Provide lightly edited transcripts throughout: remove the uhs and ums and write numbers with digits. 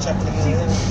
Check the season.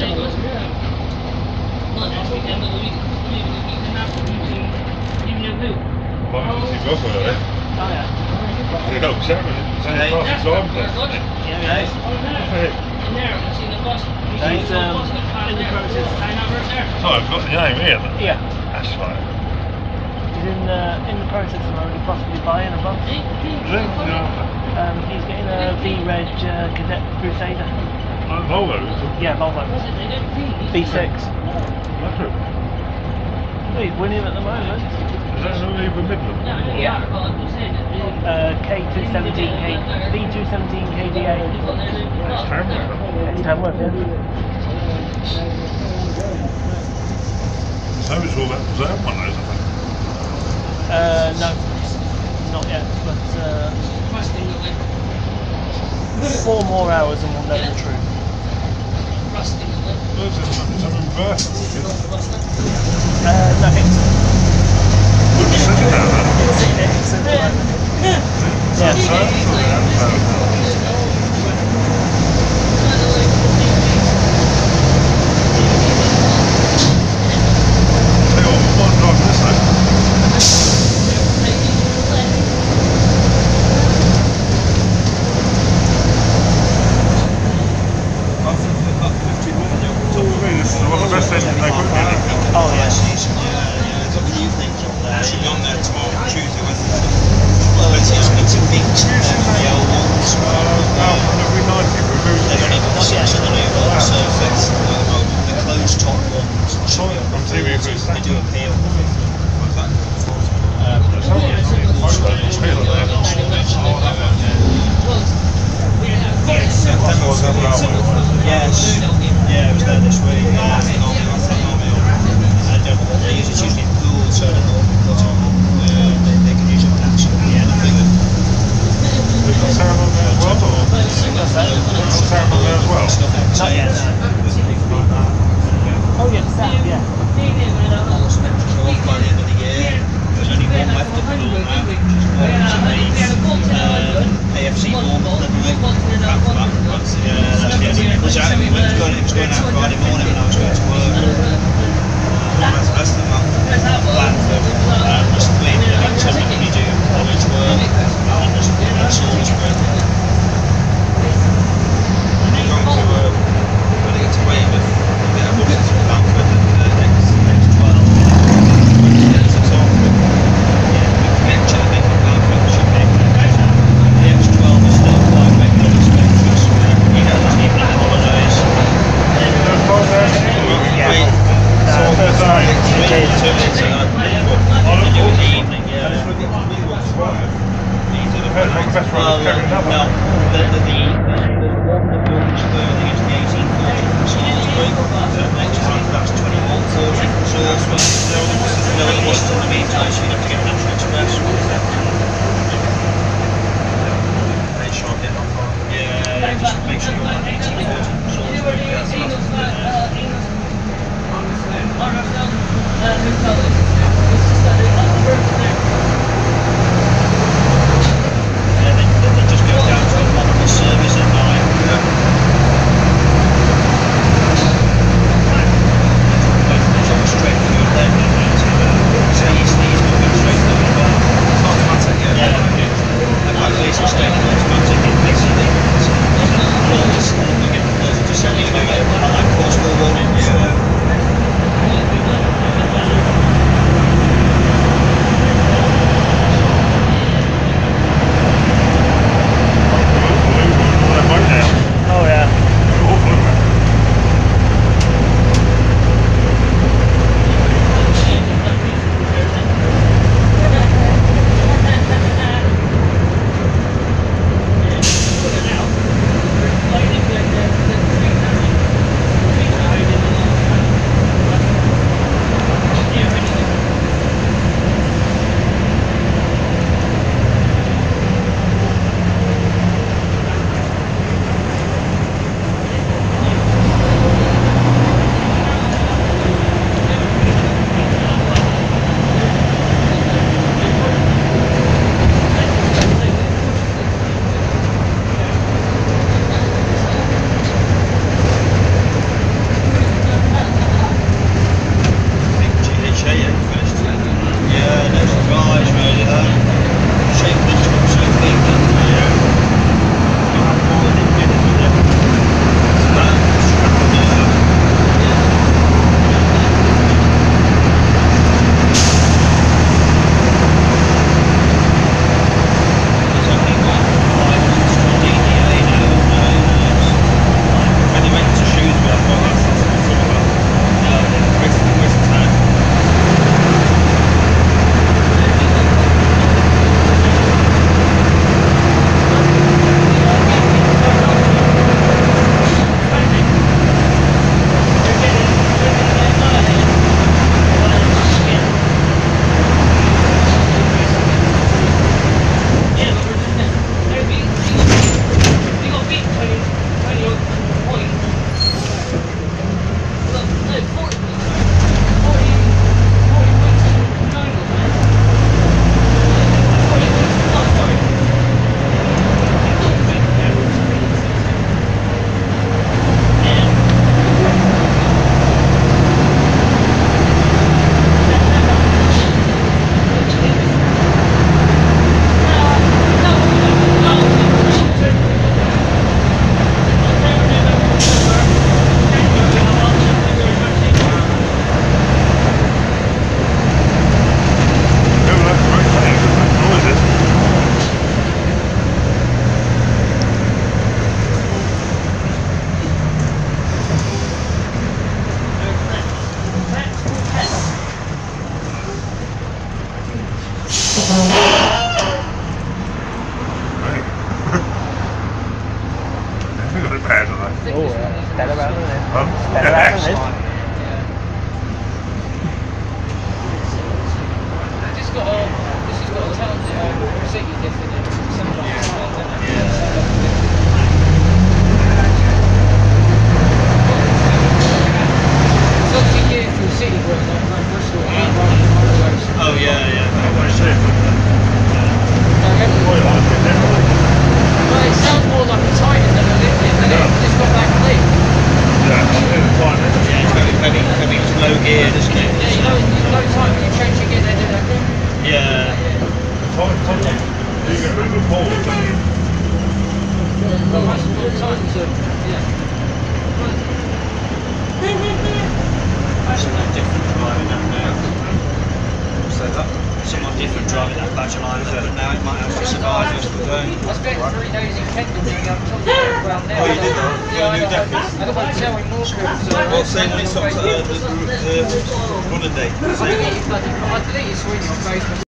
Oh, I've got your name here then? Yeah. That's right. He's in the process of already possibly buying a bus. He's getting a V-Reg Cadet Crusader. Like Volvo? Yeah, Volvo. V6. He's winning at the moment. Is that something with Midland? Yeah. V217 KDA. It's Tamworth. It's Tamworth, yeah. So it's all that reserve one, isn't it? No, not yet, but four more hours and we'll know the truth. No, Hickson. Hickson, right? nice. I just got all, this has got to tell the city different. City, but like Bristol, oh yeah, yeah. I want to say it sounds more like a Titan than a Lipton, and it's got that clip. Yeah, it's got heavy slow gear, doesn't it? Yeah, you know, there's no time when you change your gear, they do that thing. Yeah. You can move it forward, don't you? Yeah. Someone different driving that now. So that someone different driving that badge on Island Heard now, it might help us survive us to burn. I spent 3 days in Kendall doing up top around there. Oh, you did that? Yeah, new deckers. I got my tail in Northcote. Well, same when it's up to the runner day. I deleted Sweden on Facebook.